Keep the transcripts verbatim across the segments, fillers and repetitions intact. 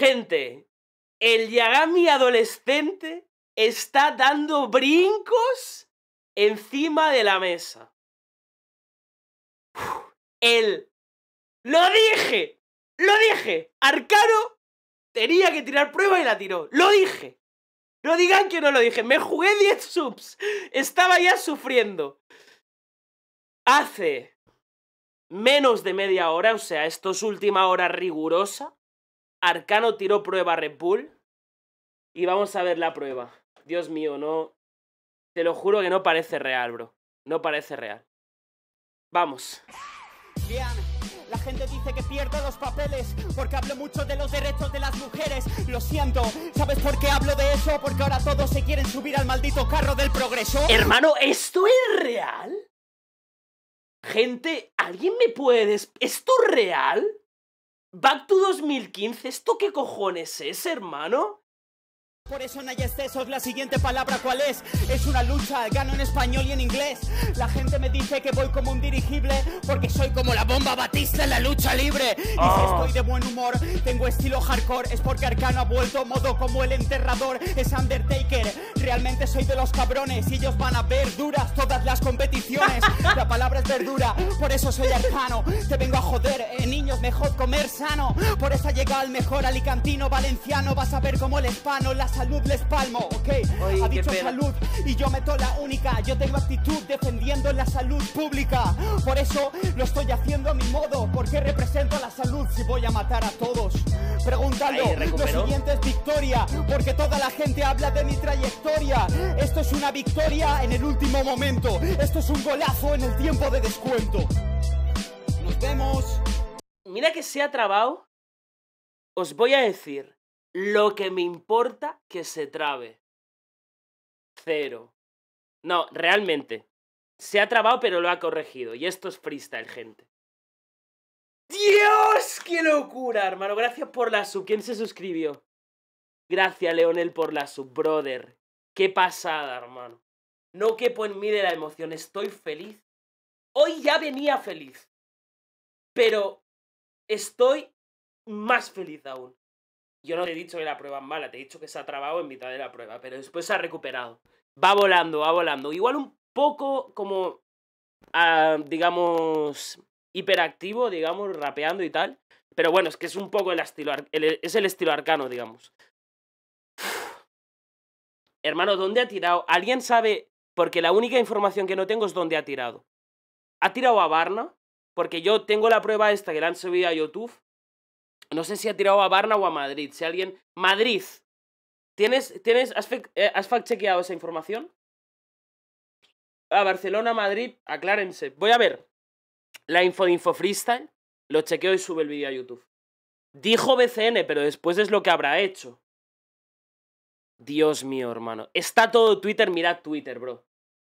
Gente, el Yagami adolescente está dando brincos encima de la mesa. Uf, el... ¡Lo dije! ¡Lo dije! Arkano tenía que tirar prueba y la tiró. ¡Lo dije! No digan que no lo dije. Me jugué diez subs. Estaba ya sufriendo. Hace menos de media hora, o sea, esto es última hora rigurosa, Arkano tiró prueba Red Bull. Y vamos a ver la prueba. Dios mío, no... Te lo juro que no parece real, bro. No parece real. Vamos. Bien. La gente dice que pierdo los papeles porque hablo mucho de los derechos de las mujeres. Lo siento, ¿sabes por qué hablo de eso? Porque ahora todos se quieren subir al maldito carro del progreso. Hermano, ¿esto es real? Gente, ¿alguien me puede des... ¿Esto es real? Back to dos mil quince, ¿esto qué cojones es, hermano? Por eso no hay excesos, la siguiente palabra ¿cuál es? Es una lucha, gano en español y en inglés. La gente me dice que voy como un dirigible porque soy como la bomba Batista en la lucha libre. Oh. Y si estoy de buen humor, tengo estilo hardcore, es porque Arkano ha vuelto modo como el enterrador. Es Undertaker, realmente soy de los cabrones y ellos van a ver duras todas las competiciones. La palabra es verdura, por eso soy Arkano. Te vengo a joder, eh, niños, mejor comer sano. Por esa llega el mejor Alicantino Valenciano, vas a ver como el hispano las salud les palmo, ok. Oy, ha dicho salud y yo meto la única. Yo tengo actitud defendiendo la salud pública. Por eso lo estoy haciendo a mi modo. Porque represento a la salud si voy a matar a todos. Preguntando, lo siguiente es victoria. Porque toda la gente habla de mi trayectoria. Esto es una victoria en el último momento. Esto es un golazo en el tiempo de descuento. Nos vemos. Mira que se ha trabado. Os voy a decir. Lo que me importa que se trabe. Cero. No, realmente. Se ha trabado, pero lo ha corregido. Y esto es freestyle, gente. ¡Dios! ¡Qué locura, hermano! Gracias por la sub. ¿Quién se suscribió? Gracias, Leonel, por la sub, brother. ¡Qué pasada, hermano! No quepo en mí de la emoción. Estoy feliz. Hoy ya venía feliz. Pero estoy más feliz aún. Yo no te he dicho que la prueba es mala, te he dicho que se ha trabado en mitad de la prueba, pero después se ha recuperado. Va volando, va volando. Igual un poco como, uh, digamos, hiperactivo, digamos, rapeando y tal. Pero bueno, es que es un poco el estilo, el, es el estilo Arkano, digamos. Hermano, ¿dónde ha tirado? ¿Alguien sabe? Porque la única información que no tengo es dónde ha tirado. ¿Ha tirado a Varna? Porque yo tengo la prueba esta que la han subido a YouTube. No sé si ha tirado a Varna o a Madrid. Si alguien... ¡Madrid! ¿Tienes, tienes, has, eh, has fact-chequeado esa información? A Barcelona, Madrid, aclárense. Voy a ver la info de Info Freestyle. Lo chequeo y sube el vídeo a YouTube. Dijo B C N, pero después es lo que habrá hecho. Dios mío, hermano. Está todo Twitter. Mirad Twitter, bro.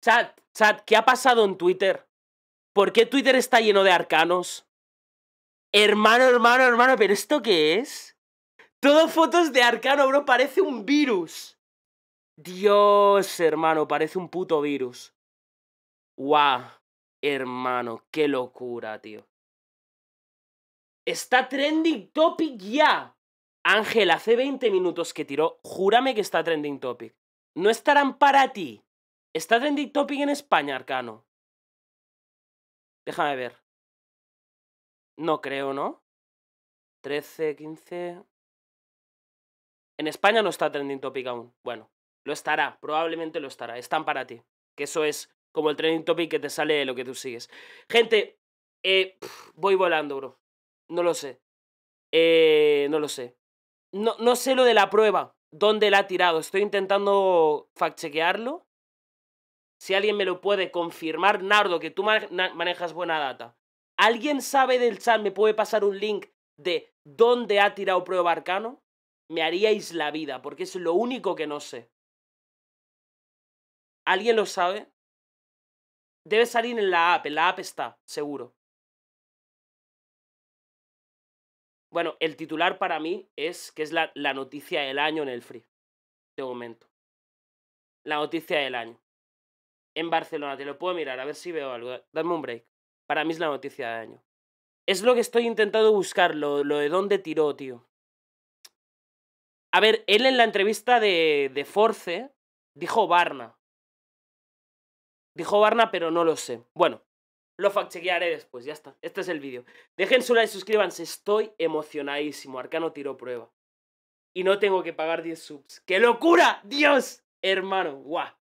Chat, chat, ¿qué ha pasado en Twitter? ¿Por qué Twitter está lleno de arcanos? Hermano, hermano, hermano, ¿pero esto qué es? Todo fotos de Arkano, bro, parece un virus. Dios, hermano, parece un puto virus. Guau, hermano, qué locura, tío. Está trending topic ya. Ángel, hace veinte minutos que tiró, júrame que está trending topic. No estarán para ti. Está trending topic en España, Arkano. Déjame ver. No creo, ¿no? trece, quince... En España no está trending topic aún. Bueno, lo estará, probablemente lo estará. Están para ti. Que eso es como el trending topic que te sale de lo que tú sigues. Gente, eh, pff, voy volando, bro. No lo sé. Eh, no lo sé. No, no sé lo de la prueba. ¿Dónde la ha tirado? Estoy intentando fact-chequearlo. Si alguien me lo puede confirmar, Nardo, que tú manejas buena data. ¿Alguien sabe del chat? ¿Me puede pasar un link de dónde ha tirado prueba Arkano? Me haríais la vida, porque es lo único que no sé. ¿Alguien lo sabe? Debe salir en la app, en la app está, seguro. Bueno, el titular para mí es que es la, la noticia del año en el free, de momento. La noticia del año. En Barcelona, te lo puedo mirar, a ver si veo algo. Dame un break. Para mí es la noticia de año. Es lo que estoy intentando buscar, lo, lo de dónde tiró, tío. A ver, él en la entrevista de, de Force dijo Barna. Dijo Barna, pero no lo sé. Bueno, lo fact-chequearé después, ya está. Este es el vídeo. Dejen su like, suscríbanse. Estoy emocionadísimo. Arkano tiró prueba. Y no tengo que pagar diez subs. ¡Qué locura! ¡Dios! Hermano, guau.